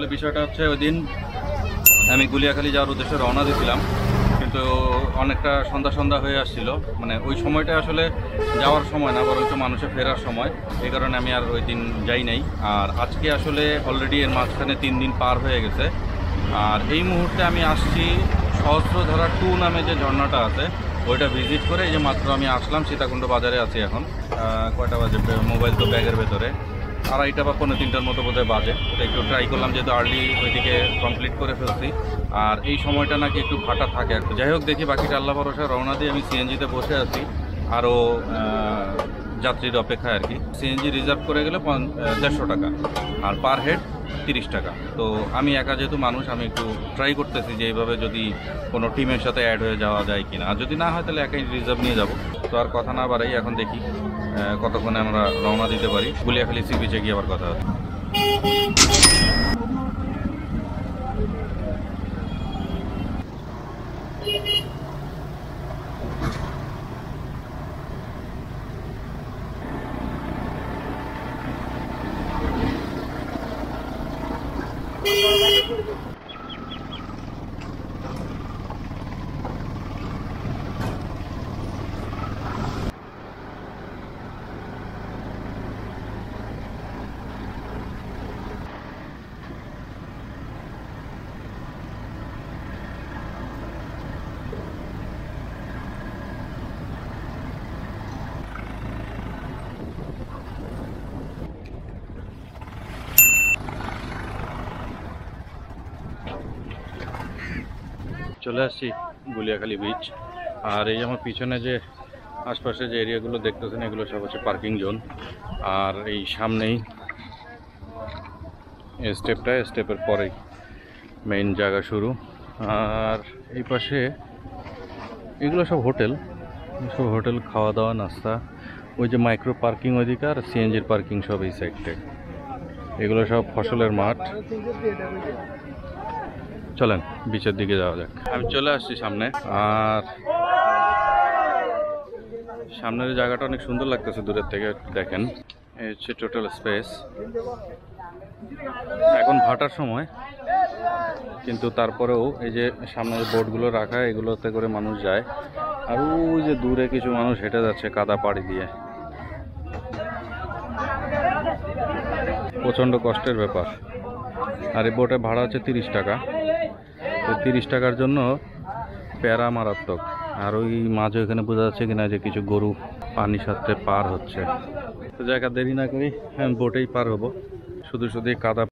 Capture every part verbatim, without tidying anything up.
আসলে বিষয়টা হচ্ছে ওই দিন আমি গুলিয়াখালী যাওয়ার উদ্দেশ্যে রওনা দিয়েছিলাম, কিন্তু অনেকটা সন্ধ্যা সন্ধ্যা হয়ে আসছিল। মানে ওই সময়টা আসলে যাওয়ার সময় না, বরঞ্চ মানুষে ফেরার সময়। এই কারণে আমি আর ওই দিন যাই নাই। আর আজকে আসলে অলরেডি এর মাঝখানে তিন দিন পার হয়ে গেছে। আর এই মুহূর্তে আমি আসছি সহস্রধারা টু নামে যে ঝর্ণাটা আছে ওইটা ভিজিট করে এই যে মাত্র আমি আসলাম, সীতাকুণ্ড বাজারে আছি এখন। কয়টা বাজে? মোবাইল তো ব্যাগের ভেতরে আড়াইটা বা পনেরো তিনটার মতো বোধহয় বাজে। ওটা একটু ট্রাই করলাম, যেহেতু আর্লি ওইদিকে কমপ্লিট করে ফেলছি। আর এই সময়টা নাকি একটু ফাটা থাকে। আর যাই হোক, দেখি বাকিটা আল্লাহ ভরসা। রওনা দিয়ে আমি সিএনজিতে বসে আছি, আরও যাত্রীর অপেক্ষায় আর কি। সিএনজি রিজার্ভ করে গেলে দেড়শো টাকা আর পার হেড তিরিশ টাকা। তো আমি একা যেহেতু মানুষ, আমি একটু ট্রাই করতেছি যে এইভাবে যদি কোনো টিমের সাথে অ্যাড হয়ে যাওয়া যায় কিনা। আর যদি না হয় তাহলে একাই রিজার্ভ নিয়ে যাব। তো আর কথা না বাড়াই, এখন দেখি কতক্ষণে আমরা রওনা দিতে পারি। গুলিয়াখালী সি বিচে গিয়ে আবার কথা হবে। চলে আসছি গুলিয়াখালী বিচ। আর এই আমার পিছনে যে আশপাশে যে এরিয়াগুলো দেখতেছেন এগুলো সব হচ্ছে পার্কিং জোন। আর এই সামনেই স্টেপটা, স্টেপের পরেই মেইন জায়গা শুরু। আর এই পাশে এগুলো সব হোটেল, সব হোটেল খাওয়া দাওয়া নাস্তা। ওই যে মাইক্রো পার্কিং ওইদিকে, আর সিএনজির পার্কিং সব এই সাইডে। এগুলো সব ফসলের মাঠ। চলেন বিচের দিকে যাওয়া যাক। আমি চলে আসছি সামনে। আর সামনের জায়গাটা অনেক সুন্দর লাগতেছে দূরের থেকে, দেখেন। এই হচ্ছে টোটাল স্পেস। এখন ভাটার সময়, কিন্তু তারপরেও এই যে সামনের বোটগুলো রাখা, এগুলোতে করে মানুষ যায়। আর ওই যে দূরে কিছু মানুষ হেঁটে যাচ্ছে কাদা পাড়ি দিয়ে, প্রচণ্ড কষ্টের ব্যাপার। আর এই বোটে ভাড়া হচ্ছে তিরিশ টাকা। তিরিশ টাকার জন্য প্যারা মারাত্মক। আর ওই মাঝে ওইখানে বোঝা যাচ্ছে কিনা যে কিছু গরু পানির সাথে পার হচ্ছে। তো জায়গা দেরি না করি, হ্যাঁ বোটেই পার হবো। শুধু শুধু কাদা।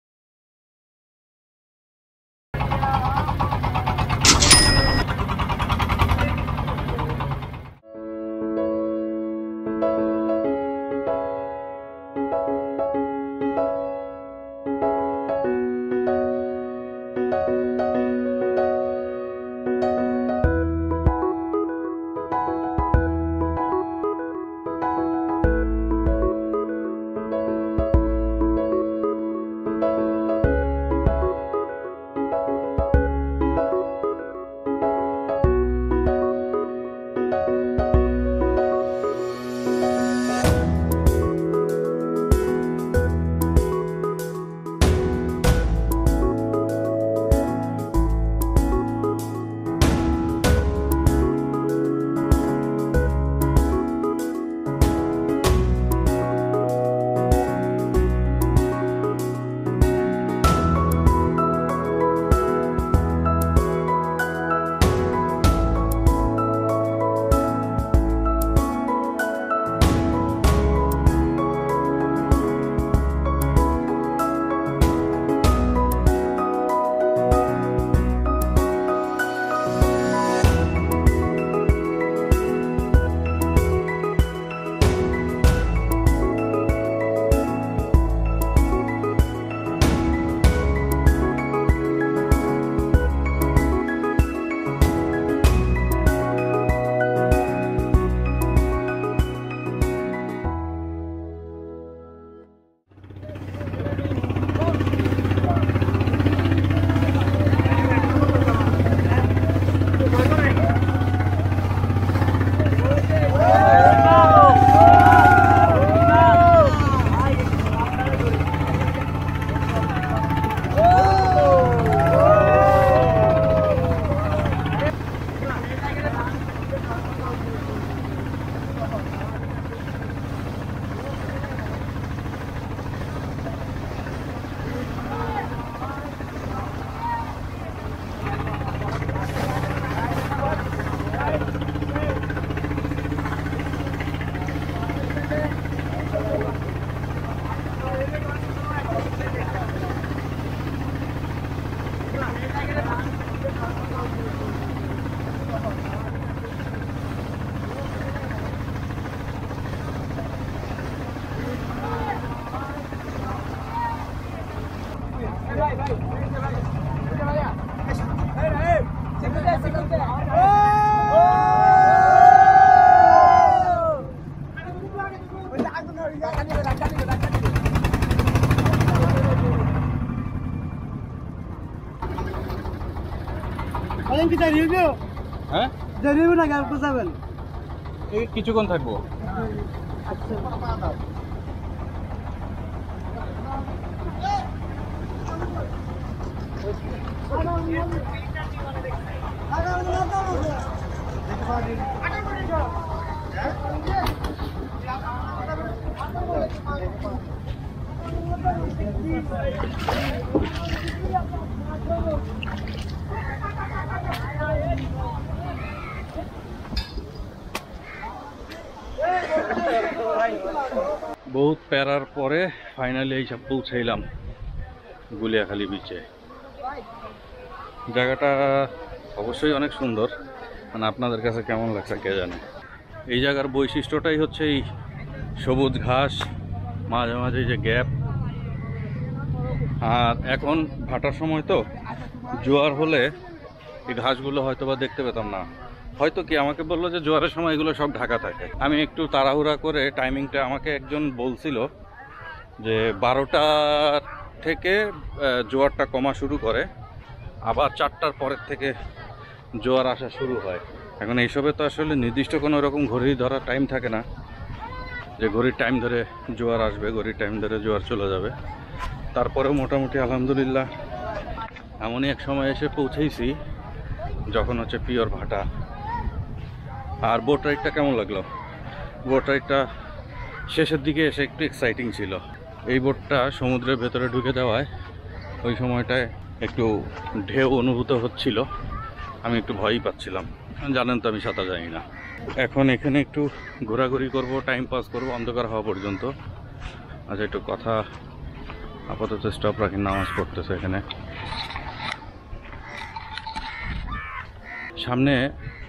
बहुत पैरार परे फाइनली पौंछाइलाम गुलियाखाली बीचे जगहटा अवश्य अनेक सुंदर मैं अपन का केमन लगता क्या जाने ये जगार वैशिष्ट्यटाई हे सबुज घास माझे माझे जे गैप और एखन भाटार समय तो जोयार होले घासगुलो हयतो बा देखते पेताम ना হয়তো কি আমাকে বললো যে জোয়ারের সময় এগুলো সব ঢাকা থাকে। আমি একটু তাড়াহুড়া করে টাইমিংটা আমাকে একজন বলছিল যে বারোটা থেকে জোয়ারটা কমা শুরু করে আবার চারটার পরের থেকে জোয়ার আসা শুরু হয়। এখন এইসবে তো আসলে নির্দিষ্ট কোনো রকম ঘড়ি ধরা টাইম থাকে না যে ঘড়ির টাইম ধরে জোয়ার আসবে ঘড়ির টাইম ধরে জোয়ার চলে যাবে। তারপরেও মোটামুটি আলহামদুলিল্লাহ এমনই এক সময় এসে পৌঁছেছি যখন হচ্ছে পিওর ভাটা। और बोट राइडटा केमन लागलो? बोट राइडटा शेषेर दिके एसे एकटु एक्साइटिंग छिलो। एई बोटटा समुद्रेर भेतरे ढुके जावाय ओई समयटाय एकटु ढेउ अनुभूत होच्छिलो। आमी एकटु भयई पाच्छिलाम, जानेन तो आमी साঁতার जानि ना। एखन एखाने एकटु घोराघुरी करब, टाइम पास करब अंधकार हওয়া पर्यन्त। आज एकटु कथा आपातत स्टप राखि, नामाज पड़तेछे एखाने। सामने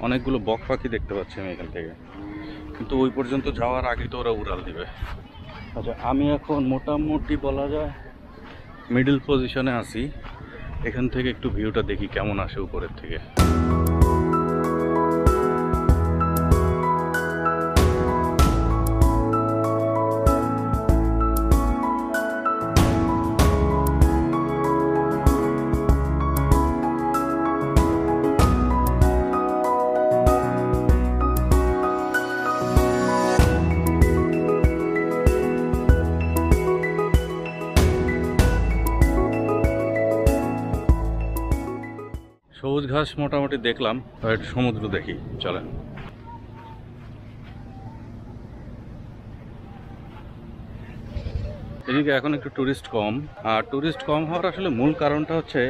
অনেকগুলো বক পাখি দেখতে পাচ্ছি আমি এখান থেকে, কিন্তু ওই পর্যন্ত যাওয়ার আগে তো ওরা উড়াল দিবে। আচ্ছা, আমি এখন মোটামুটি বলা যায় মিডল পজিশনে আছি। এখান থেকে একটু ভিউটা দেখি কেমন আসে উপরের থেকে। घास मोटामुटी देखलाम, समुद्र देखी चलें। एदिके एखोन एकटु टूरिस्ट कम, और टूरिस्ट कम होवार आसले मूल कारणटा होच्छे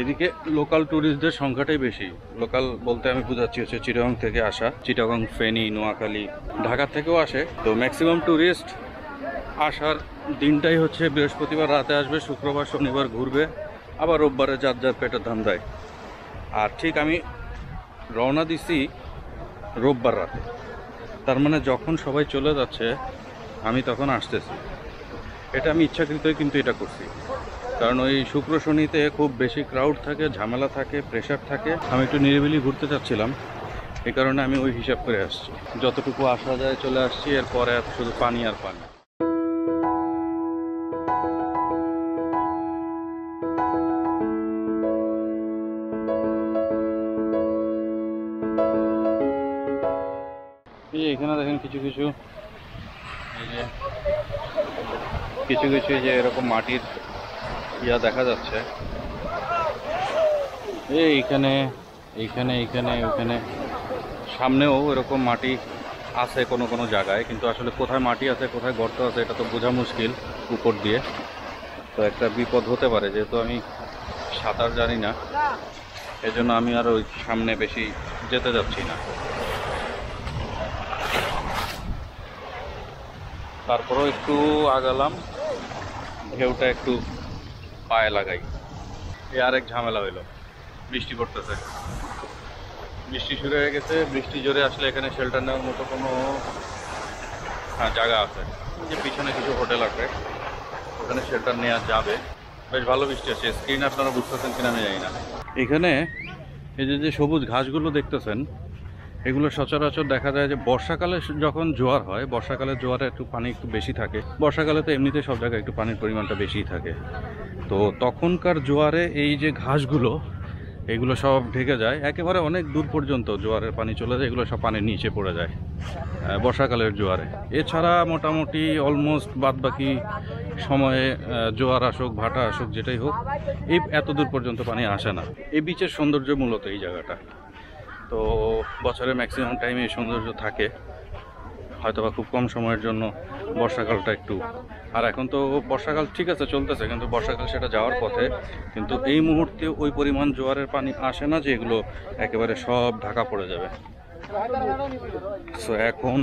एदिके लोकल टूरिस्टदेर संख्याटाई बेशी। लोकल बोलते आमी बुझाच्छि होच्छे चिटागং थेके आसा, चिटागং, फेनी, নোয়াখালী, ढाका थेकेও आसे। तो मैक्सिमाम टूरिस्ट आसार दिनटाई होच्छे बृहस्पतिवार राते आसबे, शुक्रवार शनिवार घुरबे, आबार रबिबारे जार जार पेटेर धान्दाय। और ठीक आमी रवना दीसी रविवार राते, तार माने जखन सबाई चले जाच्छे आमी तखन आसतेछि। एटा आमी इच्छाकृतই किन्तु एटा करছি, कारण ओई शुक्र शनिते खूब बेशी क्राउड थाके, झमेला थाके, प्रेसार थाके। आमी एकटु निरिबिली घुरते चाচ্ছিলাম, এই কারণে আমি ওই हिसाब করে আসছি। যতটুকু আসা যায় চলে আসছি, এরপরে শুধু পানি আর পানি। এখানে দেখেন কিছু কিছু কিছু কিছু যে এরকম মাটির ইয়া দেখা যাচ্ছে। এইখানে এইখানে এইখানে ওখানে সামনেও এরকম মাটি আছে কোনো কোনো জায়গায়, কিন্তু আসলে কোথায় মাটি আছে কোথায় গর্ত আছে এটা তো বোঝা মুশকিল উপর দিয়ে। তো একটা বিপদ হতে পারে, যেহেতু আমি সাঁতার জানি না এজন্য আমি আর ওই সামনে বেশি যেতে যাচ্ছি না। তারপরেও একটু আগালাম, ঢেউটা একটু পায়ে লাগাই। এ আরেক ঝামেলা হইল, বৃষ্টি পড়তেছে, বৃষ্টি শুরু হয়ে গেছে। বৃষ্টি জোরে আসলে এখানে শেল্টার নেওয়ার মতো কোনো হ্যাঁ জায়গা আছে, যে পিছনে কিছু হোটেল আছে ওখানে শেল্টার নেওয়া যাবে। বেশ ভালো বৃষ্টি আসছে। স্ক্রিন আপনারা বুঝতেছেন কিনা আমি জানি না। এখানে এই যে যে সবুজ ঘাসগুলো দেখতেছেন, এগুলো সচরাচর দেখা যায় যে বর্ষাকালে যখন জোয়ার হয়, বর্ষাকালে জোয়ারে একটু পানি একটু বেশি থাকে। বর্ষাকালে তো এমনিতে সব জায়গায় একটু পানির পরিমাণটা বেশিই থাকে, তো তখনকার জোয়ারে এই যে ঘাসগুলো এগুলো সব ঢেকে যায় একেবারে অনেক দূর পর্যন্ত, জোয়ারের পানি চলে যায়, এগুলো সব পানির নিচে পড়ে যায় বর্ষাকালের জোয়ারে। এছাড়া মোটামুটি অলমোস্ট বাদবাকি সময়ে জোয়ার আসুক, ভাটা আসুক, যেটাই হোক, এই এত দূর পর্যন্ত পানি আসে না। এই বিচের সৌন্দর্য মূলত এই জায়গাটা, তো বছরে ম্যাক্সিমাম টাইমে এই সৌন্দর্য থাকে, হয়তোবা খুব কম সময়ের জন্য বর্ষাকালটা একটু। আর এখন তো বর্ষাকাল ঠিক আছে চলতেছে, কিন্তু বর্ষাকাল সেটা যাওয়ার পথে, কিন্তু এই মুহূর্তে ওই পরিমাণ জোয়ারের পানি আসে না যে এগুলো একেবারে সব ঢাকা পড়ে যাবে। সো এখন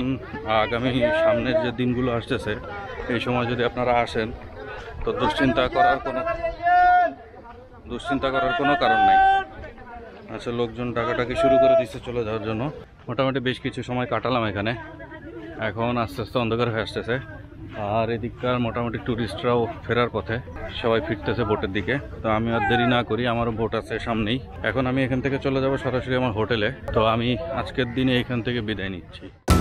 আগামী সামনের যে দিনগুলো আসতেছে, এই সময় যদি আপনারা আসেন তো দুশ্চিন্তা করার কোনো দুশ্চিন্তা করার কোনো কারণ নেই। আচ্ছা, লোকজন ডাকাটাকি শুরু করে দিচ্ছে চলে যাওয়ার জন্য। মোটামুটি বেশ কিছু সময় কাটালাম এখানে। এখন আস্তে আস্তে অন্ধকার হয়ে আসতেছে, আর এদিককার মোটামুটি ট্যুরিস্টরাও ফেরার পথে, সবাই ফিরতেছে বোটের দিকে। তো আমি আর দেরি না করি, আমারও বোট আছে সামনেই। এখন আমি এখান থেকে চলে যাব সরাসরি আমার হোটেলে। তো আমি আজকের দিনে এখান থেকে বিদায় নিচ্ছি।